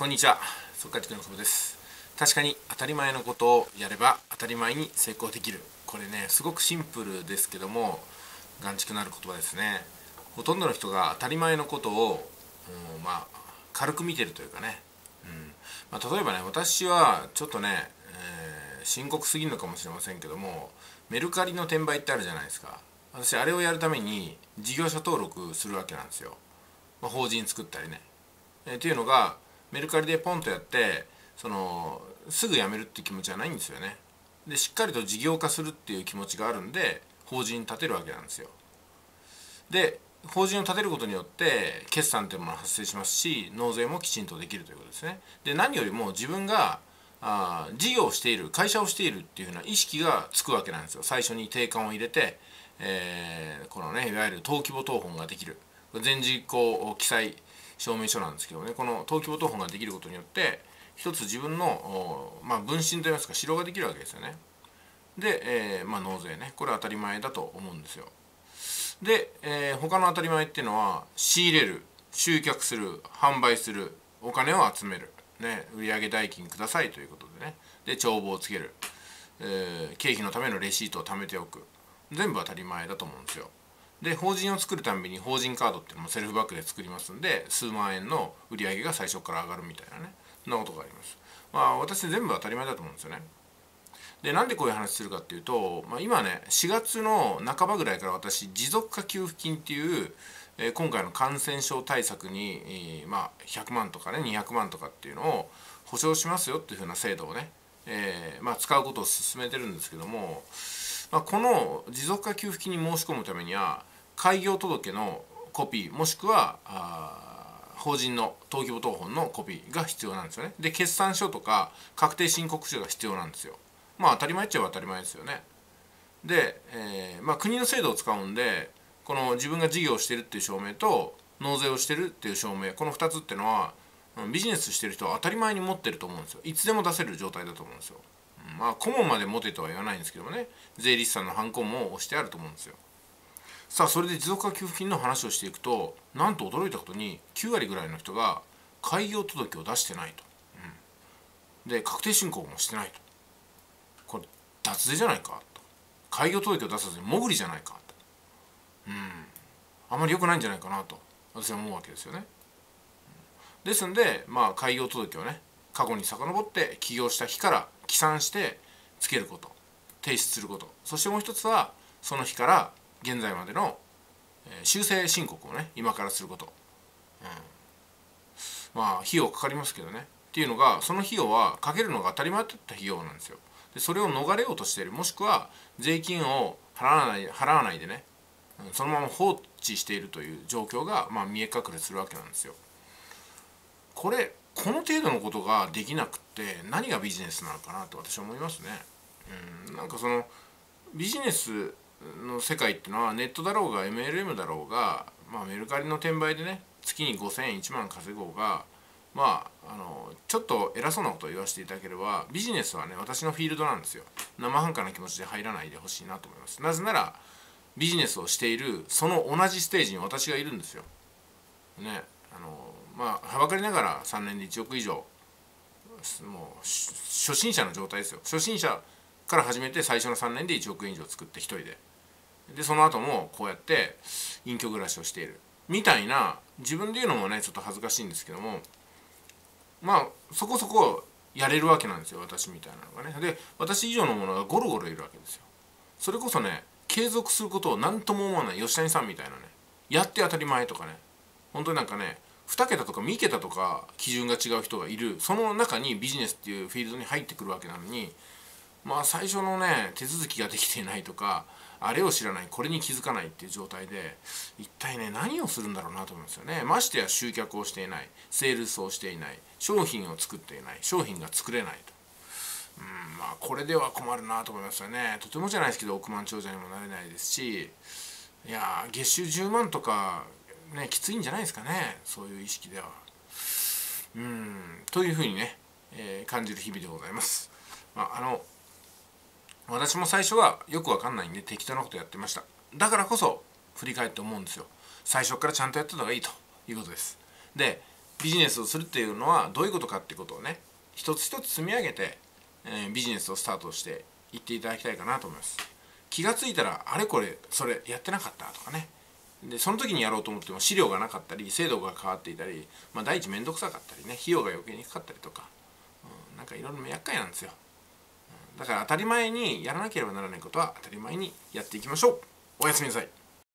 こんにちは、速稼塾の久保です。確かに当たり前のことをやれば当たり前に成功できる。これね、すごくシンプルですけども頑ちくなる言葉ですね。ほとんどの人が当たり前のことを、軽く見てるというかね、例えばね、私はちょっとね、深刻すぎるのかもしれませんけども、メルカリの転売ってあるじゃないですか。私あれをやるために事業者登録するわけなんですよ、法人作ったりね、っていうのがメルカリでポンとやって、すぐ辞めるって気持ちはないんですよね。でしっかりと事業化するっていう気持ちがあるんで法人立てるわけなんですよ。で法人を立てることによって決算というものが発生しますし、納税もきちんとできるということですね。で何よりも自分が事業をしている、会社をしているっていうふうな意識がつくわけなんですよ。最初に定款を入れて、このね、いわゆる登記簿謄本ができる、全事項記載証明書なんですけどね、この登記簿謄本ができることによって一つ自分の、分身といいますか、指導ができるわけですよね。で、納税ね、これは当たり前だと思うんですよ。で、他の当たり前っていうのは仕入れる、集客する、販売する、お金を集める、売上代金くださいということでね、で帳簿をつける、経費のためのレシートを貯めておく、全部当たり前だと思うんですよ。で法人を作るたんびに法人カードっていうのもセルフバックで作りますんで、数万円の売り上げが最初から上がるみたいなね、そんなことがあります。私全部当たり前だと思うんですよね。でなんでこういう話するかっていうと、今ね4月の半ばぐらいから私持続化給付金っていう、今回の感染症対策に、100万とかね200万とかっていうのを保証しますよっていうふうな制度をね、使うことを進めてるんですけども、この持続化給付金に申し込むためには開業届のコピー、もしくは法人の登記簿謄本のコピーが必要なんですよね。で決算書とか確定申告書が必要なんですよ。当たり前っちゃ当たり前ですよね。で、国の制度を使うんで、この自分が事業をしてるっていう証明と納税をしてるっていう証明、この2つっていうのはビジネスしてる人は当たり前に持ってると思うんですよ。いつでも出せる状態だと思うんですよ。顧問まで持てとは言わないんですけどもね、税理士さんのハンコも押してあると思うんですよ。さあそれで持続化給付金の話をしていくと、なんと驚いたことに9割ぐらいの人が開業届を出してないと、で確定申告もしてないと、これ脱税じゃないかと、開業届を出さずにもぐりじゃないかと、あまり良くないんじゃないかなと私は思うわけですよね。ですんで開業届をね、過去に遡って起業した日から起算してつけること、提出すること、そしてもう一つはその日から現在までの修正申告をね今からすること、費用かかりますけどね、っていうのが、その費用はかけるのが当たり前だった費用なんですよ。でそれを逃れようとしている、もしくは税金を払わないでね、そのまま放置しているという状況が、見え隠れするわけなんですよ。この程度のことができなくって何がビジネスなのかなと私は思いますね。なんかそのビジネスの世界っていうのはネットだろうが MLM だろうが、メルカリの転売でね月に5000円1万稼ごうが、ちょっと偉そうなことを言わせていただければ、ビジネスはね私のフィールドなんですよ。生半可な気持ちで入らないでほしいなと思います。なぜならビジネスをしているその同じステージに私がいるんですよ。はばかりながら3年で1億以上、もう初心者の状態ですよ。初心者から始めて最初の3年で1億円以上作って1人で、その後もこうやって隠居暮らしをしているみたいな、自分で言うのもねちょっと恥ずかしいんですけども、そこそこやれるわけなんですよ、私みたいなのがね。で私以上のものがゴロゴロいるわけですよ。それこそね継続することを何とも思わない吉谷さんみたいなね、やって当たり前とかね、本当になんかね2桁とか3桁とか基準が違う人がいる、その中にビジネスっていうフィールドに入ってくるわけなのに、最初のね手続きができていないとか、あれを知らない、これに気づかないっていう状態で一体ね何をするんだろうなと思うんですよね。ましてや集客をしていない、セールスをしていない、商品を作っていない、商品が作れないと、これでは困るなと思いますよね。とてもじゃないですけど億万長者にもなれないですし、いや月収10万とかね、きついんじゃないですかね、そういう意識では。というふうにね、感じる日々でございます。私も最初はよくわかんないんで適当なことやってました。だからこそ振り返って思うんですよ。最初からちゃんとやってた方がいいということです。でビジネスをするっていうのはどういうことかってことをね、一つ一つ積み上げて、ビジネスをスタートしていっていただきたいかなと思います。気が付いたらあれこれそれやってなかったとかね、でその時にやろうと思っても資料がなかったり制度が変わっていたり、まあ、第一面倒くさかったりね、費用が余計にかかったりとか、なんかいろいろ厄介なんですよ。だから当たり前にやらなければならないことは当たり前にやっていきましょう。おやすみなさい。